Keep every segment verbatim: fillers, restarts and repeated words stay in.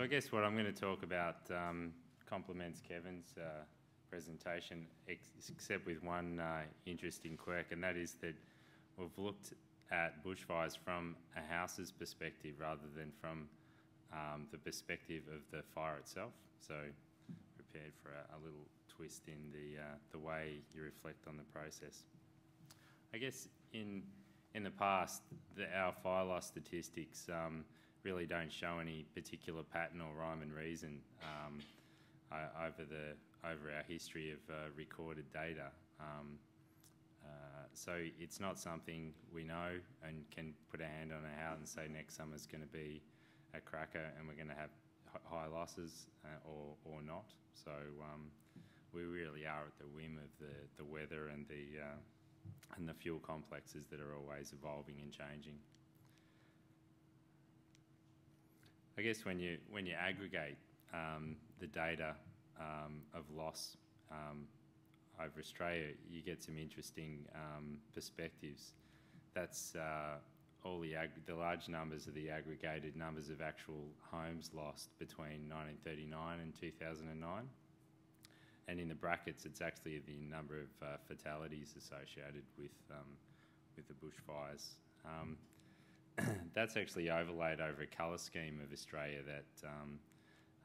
So I guess what I'm going to talk about um, complements Kevin's uh, presentation, ex except with one uh, interesting quirk, and that is that we've looked at bushfires from a house's perspective rather than from um, the perspective of the fire itself. So prepared for a, a little twist in the, uh, the way you reflect on the process. I guess in, in the past, the, our fire loss statistics um, really don't show any particular pattern or rhyme and reason um, I, over, the, over our history of uh, recorded data. Um, uh, so it's not something we know and can put our hand on our heart and say next summer's going to be a cracker and we're going to have high losses uh, or, or not. So um, we really are at the whim of the, the weather and the, uh, and the fuel complexes that are always evolving and changing. I guess when you when you aggregate um, the data um, of loss um, over Australia, you get some interesting um, perspectives. That's uh, all the ag the large numbers are the aggregated numbers of actual homes lost between nineteen thirty-nine and two thousand nine, and in the brackets, it's actually the number of uh, fatalities associated with um, with the bushfires. Um, That's actually overlaid over a colour scheme of Australia that um,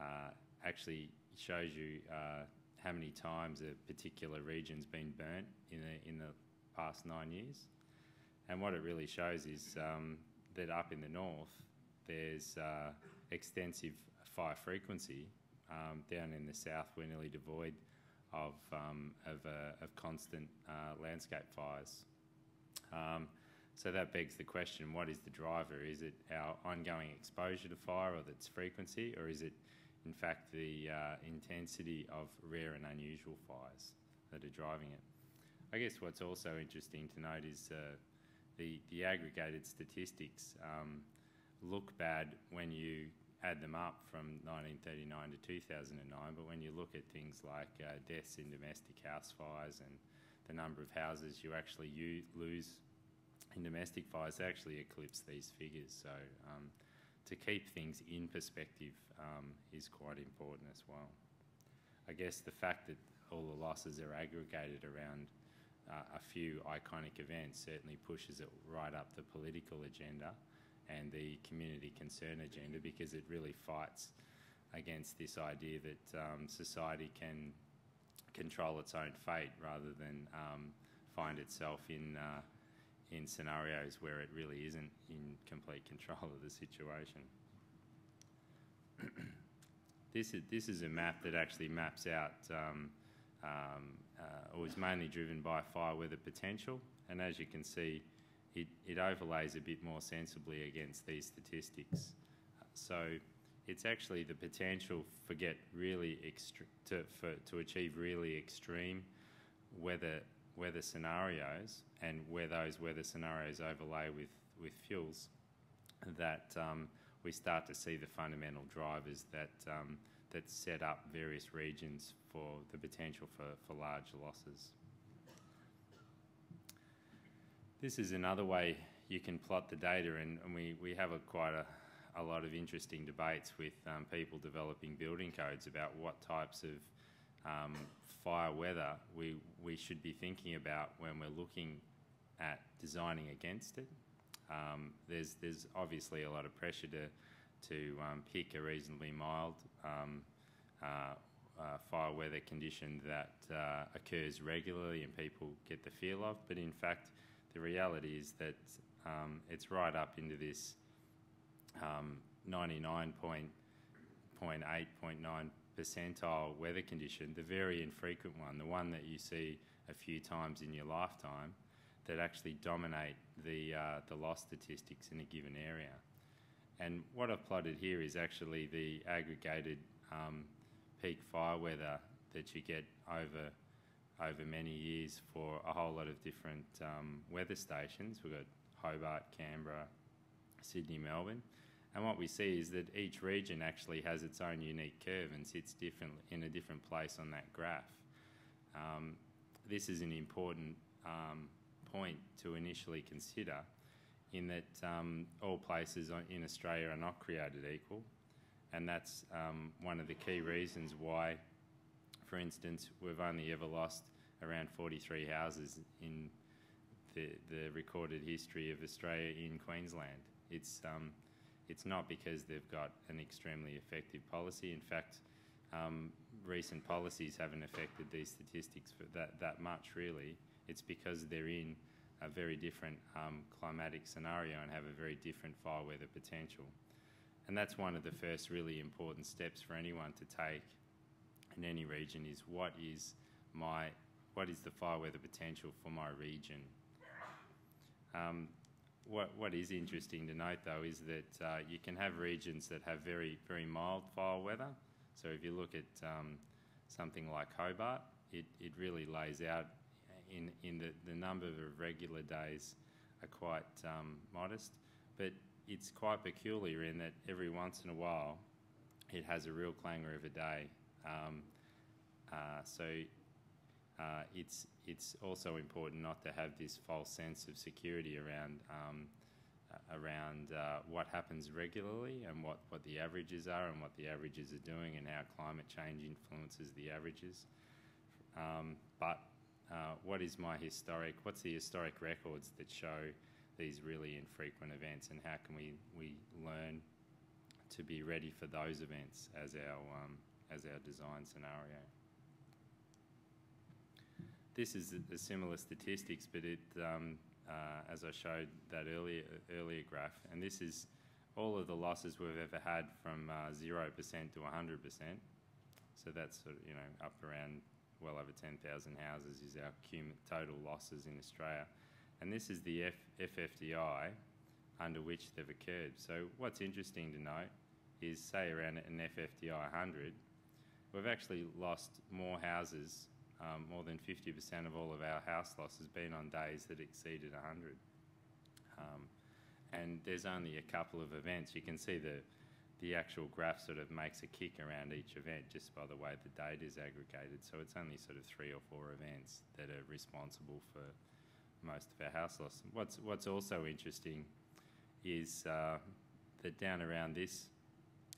uh, actually shows you uh, how many times a particular region's been burnt in the, in the past nine years. And what it really shows is um, that up in the north, there's uh, extensive fire frequency. Um, down in the south, we're nearly devoid of, um, of, uh, of constant uh, landscape fires. Um, So that begs the question, what is the driver? Is it our ongoing exposure to fire or its frequency, or is it in fact the uh, intensity of rare and unusual fires that are driving it? I guess what's also interesting to note is uh, the, the aggregated statistics um, look bad when you add them up from nineteen thirty-nine to two thousand nine, but when you look at things like uh, deaths in domestic house fires and the number of houses you actually use, lose in domestic fires, they actually eclipse these figures. So um, to keep things in perspective um, is quite important as well. I guess the fact that all the losses are aggregated around uh, a few iconic events certainly pushes it right up the political agenda and the community concern agenda, because it really fights against this idea that um, society can control its own fate rather than um, find itself in uh, in scenarios where it really isn't in complete control of the situation. This is, this is a map that actually maps out, um, um, uh, or is mainly driven by fire weather potential, and as you can see, it, it overlays a bit more sensibly against these statistics. So it's actually the potential for get really extre- to, for, to achieve really extreme weather weather scenarios, and where those weather scenarios overlay with, with fuels, that um, we start to see the fundamental drivers that, um, that set up various regions for the potential for, for large losses. This is another way you can plot the data, and, and we, we have a, quite a, a lot of interesting debates with um, people developing building codes about what types of Um, fire weather we, we should be thinking about when we're looking at designing against it. Um, there's, there's obviously a lot of pressure to, to um, pick a reasonably mild um, uh, uh, fire weather condition that uh, occurs regularly and people get the feel of, but in fact the reality is that um, it's right up into this um, ninety-nine point eight, point nine percent percentile weather condition, the very infrequent one, the one that you see a few times in your lifetime, that actually dominate the, uh, the loss statistics in a given area. And what I've plotted here is actually the aggregated um, peak fire weather that you get over, over many years for a whole lot of different um, weather stations. We've got Hobart, Canberra, Sydney, Melbourne. And what we see is that each region actually has its own unique curve and sits different, in a different place on that graph. Um, this is an important um, point to initially consider, in that um, all places in Australia are not created equal, and that's um, one of the key reasons why, for instance, we've only ever lost around forty-three houses in the, the recorded history of Australia in Queensland. It's, um, it's not because they've got an extremely effective policy. In fact, um, recent policies haven't affected these statistics for that, that much, really. It's because they're in a very different um, climatic scenario and have a very different fire weather potential. And that's one of the first really important steps for anyone to take in any region, is what is my, what is the fire weather potential for my region? Um, what, what is interesting to note, though, is that uh, you can have regions that have very, very mild fire weather. So if you look at um, something like Hobart, it, it really lays out in, in the, the number of regular days are quite um, modest. But it's quite peculiar in that every once in a while it has a real clanger of a day. Um, uh, so uh, it's, it's also important not to have this false sense of security around, um, around uh, what happens regularly and what, what the averages are and what the averages are doing and how climate change influences the averages. Um, but uh, what is my historic, what's the historic records that show these really infrequent events, and how can we, we learn to be ready for those events as our, um, as our design scenario. This is a, a similar statistics, but it, um, uh, as I showed that earlier, earlier graph, and this is all of the losses we've ever had from uh, zero percent to one hundred percent. So that's sort of, you know, up around well over ten thousand houses is our cumulative total losses in Australia. And this is the F FFDI under which they've occurred. So what's interesting to note is, say around an F F D I one hundred, we've actually lost more houses, um, more than fifty percent of all of our house loss has been on days that exceeded one hundred. Um, and there's only a couple of events. You can see the, the actual graph sort of makes a kick around each event just by the way the data is aggregated. So it's only sort of three or four events that are responsible for most of our house loss. What's, what's also interesting is uh, that down around this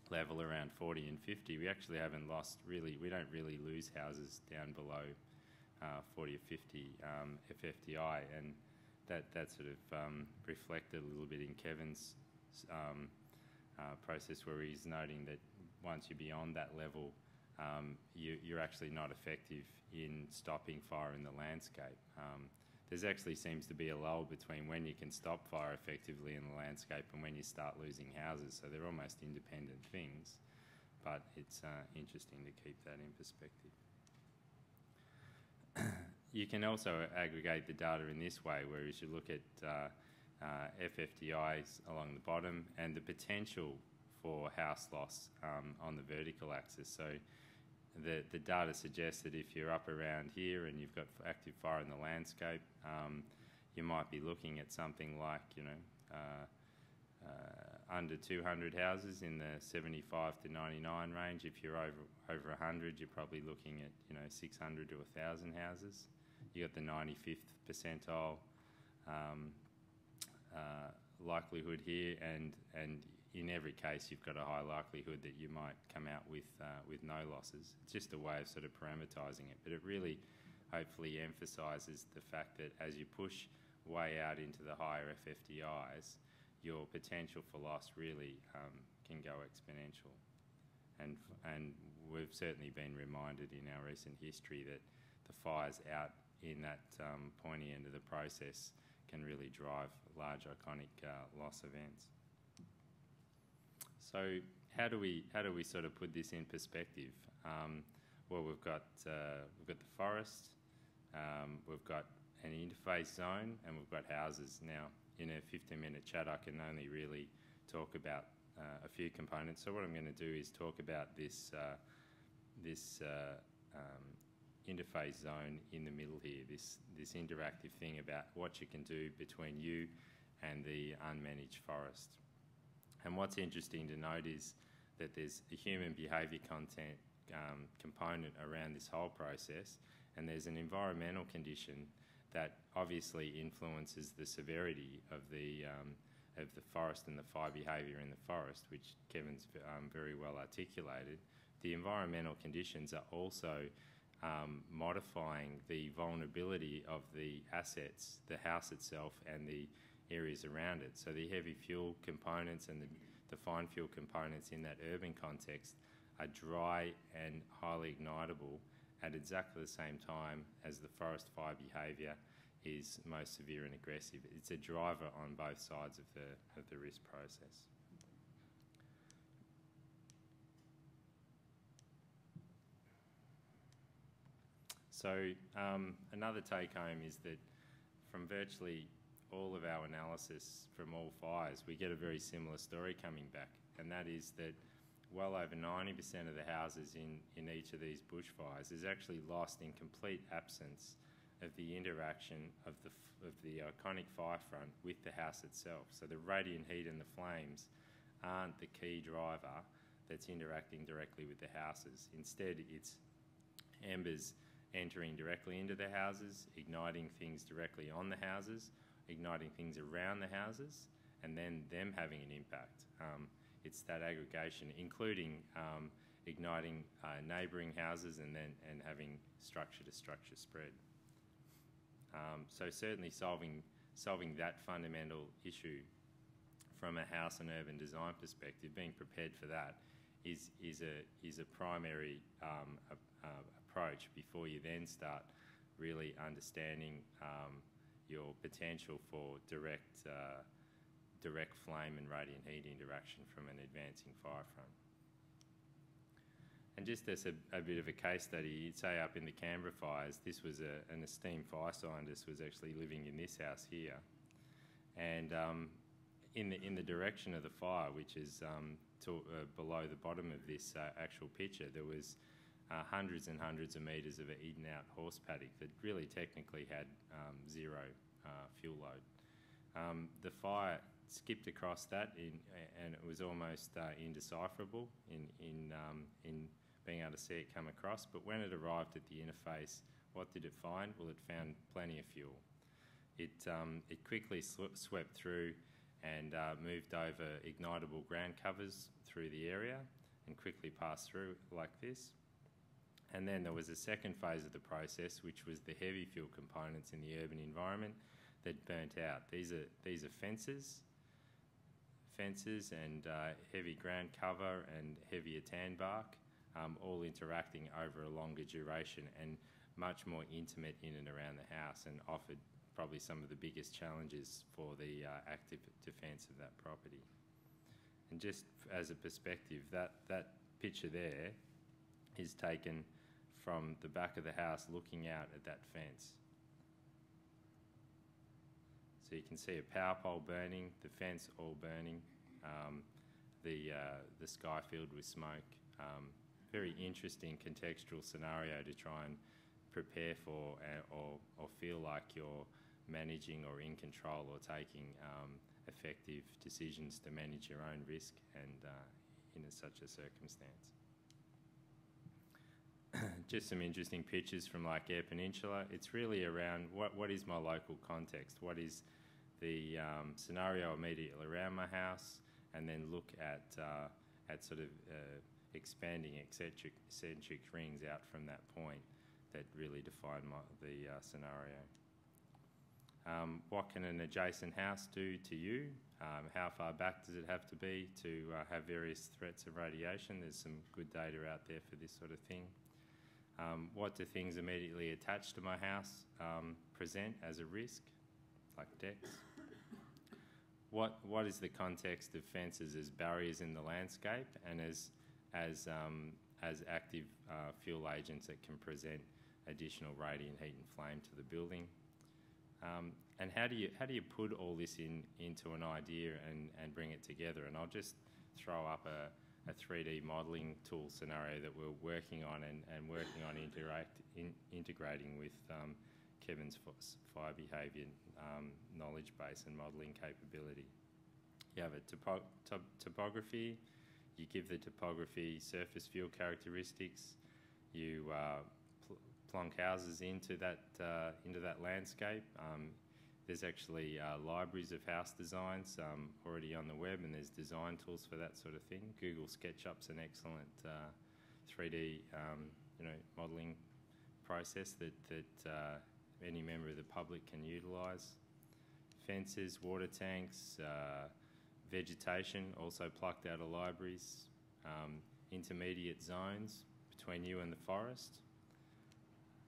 level, around forty and fifty, we actually haven't lost really, we don't really lose houses down below uh, forty or fifty um, F F D I, and that, that sort of um, reflected a little bit in Kevin's um, uh, process, where he's noting that once you're beyond that level, um, you, you're actually not effective in stopping fire in the landscape. Um, There actually seems to be a lull between when you can stop fire effectively in the landscape and when you start losing houses, so they're almost independent things, but it's uh, interesting to keep that in perspective. You can also aggregate the data in this way, where you should look at uh, uh, F F D Is along the bottom and the potential for house loss um, on the vertical axis. So The, the data suggests that if you're up around here and you've got active fire in the landscape, um, you might be looking at something like, you know, uh, uh, under two hundred houses in the seventy-five to ninety-nine range. If you're over, over one hundred, you're probably looking at, you know, six hundred to one thousand houses. You've got the ninety-fifth percentile um, uh, likelihood here, and, and in every case, you've got a high likelihood that you might come out with uh, with no losses. It's just a way of sort of parameterising it, but it really, hopefully, emphasises the fact that as you push way out into the higher F F D Is, your potential for loss really um, can go exponential. And and we've certainly been reminded in our recent history that the fires out in that um, pointy end of the process can really drive large iconic uh, loss events. So how do we how do we sort of put this in perspective? Um, well, we've got uh, we've got the forest, um, we've got an interface zone, and we've got houses. Now, in a fifteen-minute chat, I can only really talk about uh, a few components. So what I'm going to do is talk about this uh, this uh, um, interface zone in the middle here. This this interactive thing about what you can do between you and the unmanaged forest. And what's interesting to note is that there's a human behaviour content um, component around this whole process, and there's an environmental condition that obviously influences the severity of the, um, of the forest and the fire behaviour in the forest, which Kevin's um, very well articulated, the environmental conditions are also um, modifying the vulnerability of the assets, the house itself and the areas around it. So the heavy fuel components and the, the fine fuel components in that urban context are dry and highly ignitable at exactly the same time as the forest fire behaviour is most severe and aggressive. It's a driver on both sides of the, of the risk process. So um, another take-home is that from virtually all of our analysis from all fires, we get a very similar story coming back, and that is that well over ninety percent of the houses in, in each of these bushfires is actually lost in complete absence of the interaction of the, of the iconic firefront with the house itself. So the radiant heat and the flames aren't the key driver that's interacting directly with the houses. Instead, it's embers entering directly into the houses, igniting things directly on the houses, igniting things around the houses, and then them having an impact. Um, it's that aggregation, including um, igniting uh, neighbouring houses and then and having structure to structure spread. Um, so certainly solving, solving that fundamental issue from a house and urban design perspective, being prepared for that is, is, a, is a primary um, a, a approach before you then start really understanding um, your potential for direct, uh, direct flame and radiant heat interaction from an advancing firefront. And just as a, a bit of a case study, you'd say up in the Canberra fires, this was a, an esteemed fire scientist was actually living in this house here. And um, in, the, in the direction of the fire, which is um, to, uh, below the bottom of this uh, actual picture, there was uh, hundreds and hundreds of metres of an eaten-out horse paddock that really technically had um, zero uh, fuel load. Um, the fire skipped across that in, and it was almost uh, indecipherable in, in, um, in being able to see it come across, but when it arrived at the interface, what did it find? Well, it found plenty of fuel. It, um, it quickly swept through and uh, moved over ignitable ground covers through the area and quickly passed through like this. And then there was a second phase of the process, which was the heavy fuel components in the urban environment that burnt out. These are, these are fences, fences and uh, heavy ground cover and heavier tan bark, um, all interacting over a longer duration and much more intimate in and around the house, and offered probably some of the biggest challenges for the uh, active defence of that property. And just as a perspective, that, that picture there is taken from the back of the house looking out at that fence. So you can see a power pole burning, the fence all burning, um, the, uh, the sky filled with smoke. Um, very interesting contextual scenario to try and prepare for, uh, or, or feel like you're managing or in control or taking um, effective decisions to manage your own risk and uh, in a, such a circumstance. Just some interesting pictures from like Air Peninsula. It's really around what, what is my local context? What is the um, scenario immediately around my house? And then look at, uh, at sort of uh, expanding eccentric, eccentric rings out from that point that really define my, the uh, scenario. Um, what can an adjacent house do to you? Um, how far back does it have to be to uh, have various threats of radiation? There's some good data out there for this sort of thing. Um, what do things immediately attached to my house um, present as a risk, like decks? What, what is the context of fences as barriers in the landscape and as, as, um, as active uh, fuel agents that can present additional radiant heat and flame to the building? Um, and how do, you, how do you put all this in, into an idea and, and bring it together? And I'll just throw up a a three D modelling tool scenario that we're working on and, and working on interact, in, integrating with um, Kevin's fire behaviour um, knowledge base and modelling capability. You have a topo top topography, you give the topography surface fuel characteristics, you uh, pl plonk houses into that, uh, into that landscape, um, There's actually uh, libraries of house designs um, already on the web, and there's design tools for that sort of thing. Google SketchUp's an excellent uh, three D um, you know, modelling process that, that uh, any member of the public can utilise. Fences, water tanks, uh, vegetation, also plucked out of libraries, um, intermediate zones between you and the forest.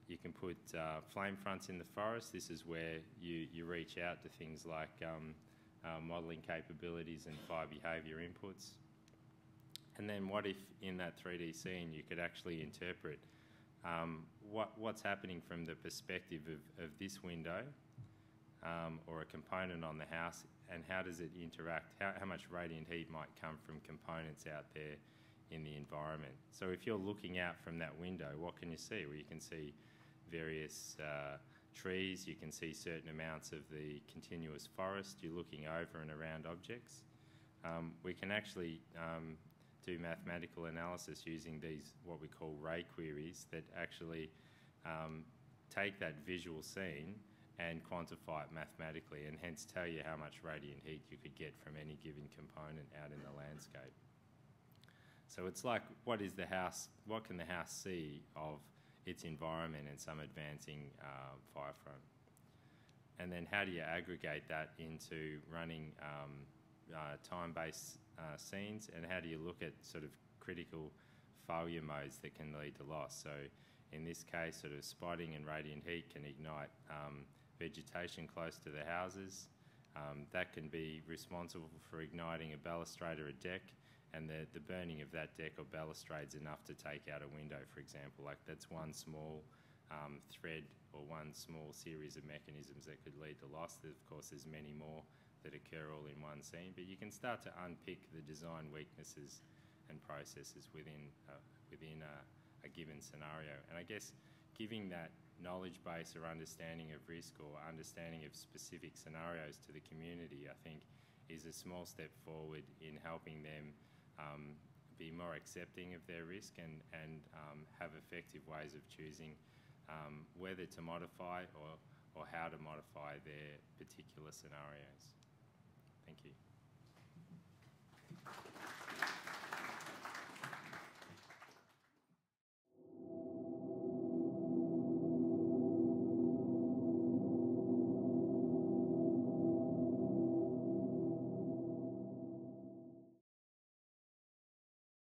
You can put uh, flame fronts in the forest. This is where you, you reach out to things like um, uh, modelling capabilities and fire behaviour inputs. And then what if in that three D scene you could actually interpret um, what, what's happening from the perspective of, of this window um, or a component on the house, and how does it interact, how, how much radiant heat might come from components out there in the environment. So if you're looking out from that window, what can you see? Well, you can see various uh, trees, you can see certain amounts of the continuous forest, you're looking over and around objects. Um, we can actually um, do mathematical analysis using these, what we call ray queries, that actually um, take that visual scene and quantify it mathematically, and hence tell you how much radiant heat you could get from any given component out in the landscape. So it's like, what is the house, what can the house see of its environment and some advancing uh, fire front? And then how do you aggregate that into running um, uh, time-based uh, scenes, and how do you look at sort of critical failure modes that can lead to loss? So in this case, sort of spotting and radiant heat can ignite um, vegetation close to the houses. Um, that can be responsible for igniting a balustrade or a deck, and the, the burning of that deck or balustrade's enough to take out a window, for example. Like, that's one small um, thread or one small series of mechanisms that could lead to loss. Of course, there's many more that occur all in one scene, but you can start to unpick the design weaknesses and processes within, uh, within a, a given scenario. And I guess giving that knowledge base or understanding of risk or understanding of specific scenarios to the community, I think, is a small step forward in helping them Um, be more accepting of their risk and, and um, have effective ways of choosing um, whether to modify or, or how to modify their particular scenarios. Thank you.